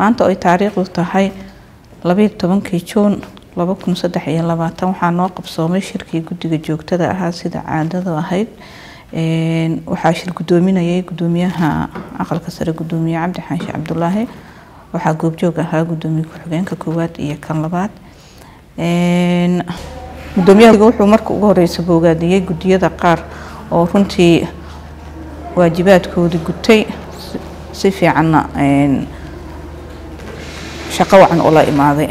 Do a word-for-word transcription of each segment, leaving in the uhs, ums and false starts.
maanta oo taariikhdu tahay laba iyo toban kii Juun laba kun iyo saddex iyo labaatan waxaa noo qabsoomay shirkii gudiga joogtada ah sida caadada ahayd een waxa shir gudoominayay gudoomiyaha aqalka sare gudoomiyaha Cabdi Xaashi Cabdullaahi waxa goobjoog ahaa gudoomiye ku xigeenka koowaad iyo kan labaad een gudoomiyaha wuxuu markii ugu horeysay bogaadiyay gudiyada qaar oo runtii waajibaadkooda gutay si fiican een shaqo wacan oo la imaaday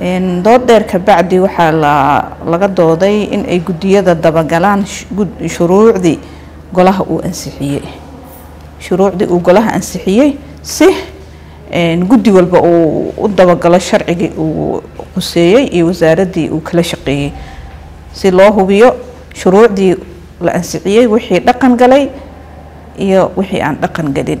een dood dheer ka bacdi waxa la laga dooday in ay gudiyada daba galaan shuruucdi golaha uu ansixiyay shuruucdi uu golaha ansixiyay si een gudi walba uu u daba galo sharciga uu quseeyay iyo wasaaradii uu kala shaqeeyay si loo hubiyo shuruucdi la ansixiyay wixii dhaqan galay iyo wixii aan dhaqan galin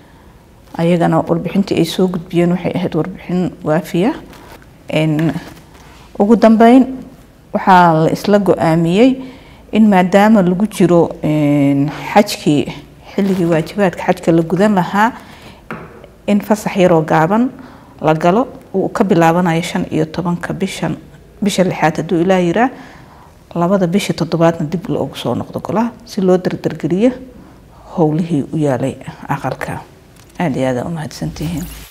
ayagana warbixintii ay soo gudbiyeen waxay ahayd warbixin waafiya in ugu dambeyn waxa la isla go'aamiyay in maadaama lagu jiro in xajkii xilligii waajibaadka xajka la gudan lahaa in fasax yar oo gaaban la galo uu ka bilaabanayo shan iyo tobanka bishan bisha lixaad haduu ilaa yira labada bisha toddobaadna dib loogu soo noqdo golaha si loo dardargeliyo howlihii u yaalay aqalka هذه هذا أمهات سنتين.